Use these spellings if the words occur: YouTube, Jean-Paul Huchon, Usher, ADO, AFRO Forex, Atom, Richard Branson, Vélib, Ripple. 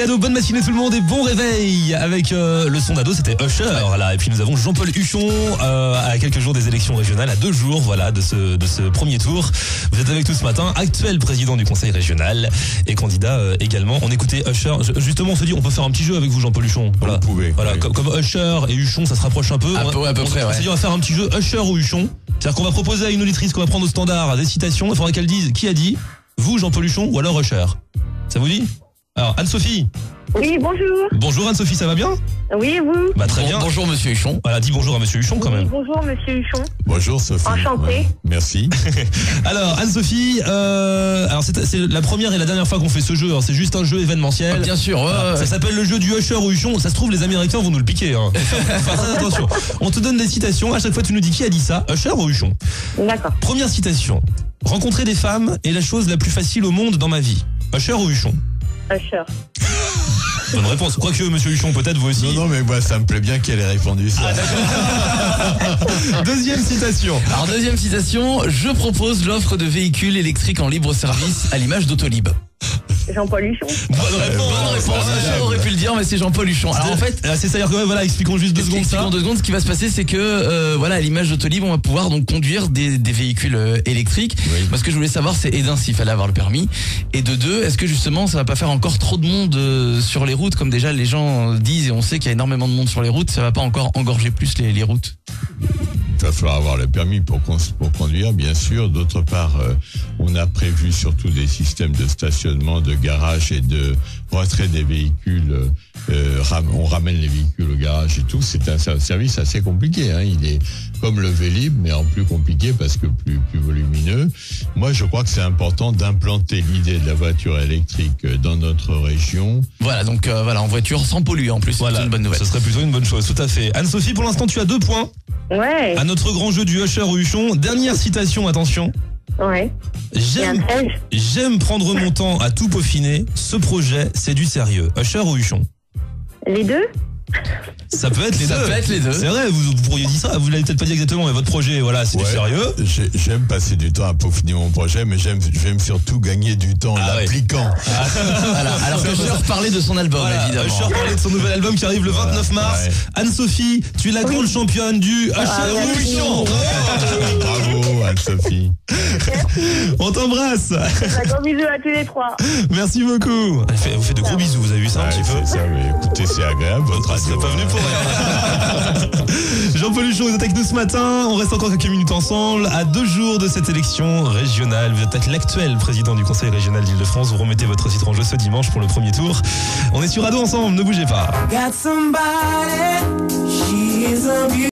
C'est ADO, bonne matinée tout le monde et bon réveil. Avec le son d'ADO, c'était Usher. Voilà. Et puis nous avons Jean-Paul Huchon à quelques jours des élections régionales, à 2 jours voilà, de ce premier tour. Vous êtes avec nous ce matin, actuel président du conseil régional et candidat également. On écoutait Usher. Justement, on se dit, on peut faire un petit jeu avec vous, Jean-Paul Huchon. Voilà. Vous pouvez. Voilà. Oui. Comme Usher et Huchon, ça se rapproche un peu. À peu près. On s'est dit, on va faire un petit jeu Usher ou Huchon. C'est-à-dire qu'on va proposer à une auditrice qu'on va prendre au standard des citations. Il faudra qu'elle dise qui a dit, vous, Jean-Paul Huchon ou alors Usher. Ça vous dit? Alors, Anne-Sophie. Oui, bonjour. Bonjour Anne-Sophie, ça va bien? Oui, et vous? Bah très bien. Bonjour Monsieur Huchon. Voilà, dis bonjour à Monsieur Huchon quand même. Bonjour Monsieur Huchon. Bonjour Sophie. Enchantée. Ouais. Merci. Alors Anne-Sophie, alors c'est la première et la dernière fois qu'on fait ce jeu. C'est juste un jeu événementiel. Ah, bien sûr. Voilà. Ça s'appelle le jeu du Usher ou Huchon. Ça se trouve les Américains vont nous le piquer. Hein. Enfin, très attention. On te donne des citations. À chaque fois tu nous dis qui a dit ça, Usher ou Huchon. D'accord. Première citation. Rencontrer des femmes est la chose la plus facile au monde dans ma vie. Usher ou Huchon. Usher. Bonne réponse. Quoique, monsieur Huchon, peut-être vous aussi. Non, mais moi, ça me plaît bien qu'elle ait répondu ça. Ah, deuxième citation. Alors, deuxième citation. Je propose l'offre de véhicules électriques en libre service à l'image d'Autolib. Jean-Paul Huchon. Bonne réponse. J'aurais pu le dire, mais c'est Jean-Paul Huchon. Alors en fait, c'est ça, dire que voilà, expliquons juste 2 secondes. Ce qui va se passer, c'est que voilà, à l'image d'Autolib, on va pouvoir donc conduire des véhicules électriques. Oui. Moi, ce que je voulais savoir, c'est et d'un, s'il fallait avoir le permis, et de deux, est-ce que justement, ça va pas faire encore trop de monde sur les routes, comme déjà les gens disent, et on sait qu'il y a énormément de monde sur les routes, ça va pas encore engorger plus les routes. Il va falloir avoir le permis pour conduire, bien sûr. D'autre part, on a prévu surtout des systèmes de stationnement, de garage et de retrait des véhicules. On ramène les véhicules au garage et tout. C'est un service assez compliqué. Hein. Il est comme le Vélib, mais en plus compliqué parce que plus volumineux. Moi, je crois que c'est important d'implanter l'idée de la voiture électrique dans notre région. Voilà, donc voilà, en voiture sans polluer en plus. Voilà, c'est une bonne nouvelle. Ce serait plutôt une bonne chose, tout à fait. Anne-Sophie, pour l'instant, tu as 2 points. Ouais. À notre grand jeu du Usher ou Huchon, dernière citation, attention. Ouais. J'aime prendre mon temps à tout peaufiner. Ce projet, c'est du sérieux. Usher ou Huchon? Les deux. Ça peut être les deux. C'est vrai, vous pourriez dire ça, vous l'avez peut-être pas dit exactement, mais votre projet, voilà, c'est du sérieux. J'aime passer du temps à peaufiner mon projet, mais j'aime surtout gagner du temps en l'appliquant. Ouais. Voilà. Alors que Usher parlait de son album, voilà, évidemment. Usher parlait de son nouvel album qui arrive le 29 mars. Ouais. Anne-Sophie, tu es la grande championne du Usher ou Huchon. Bravo Anne-Sophie. On t'embrasse. Un gros bisou à tous les 3. Merci beaucoup. Vous faites de gros bisous, vous avez vu ça un petit peu? Ça, mais écoutez, c'est agréable, votre radio. Pas venu pour rien. Jean-Paul Huchon, vous êtes avec nous ce matin. On reste encore quelques minutes ensemble. À 2 jours de cette élection régionale, vous êtes l'actuel président du Conseil régional d'Île-de-France. Vous remettez votre titre en jeu ce dimanche pour le premier tour. On est sur ADO ensemble, ne bougez pas.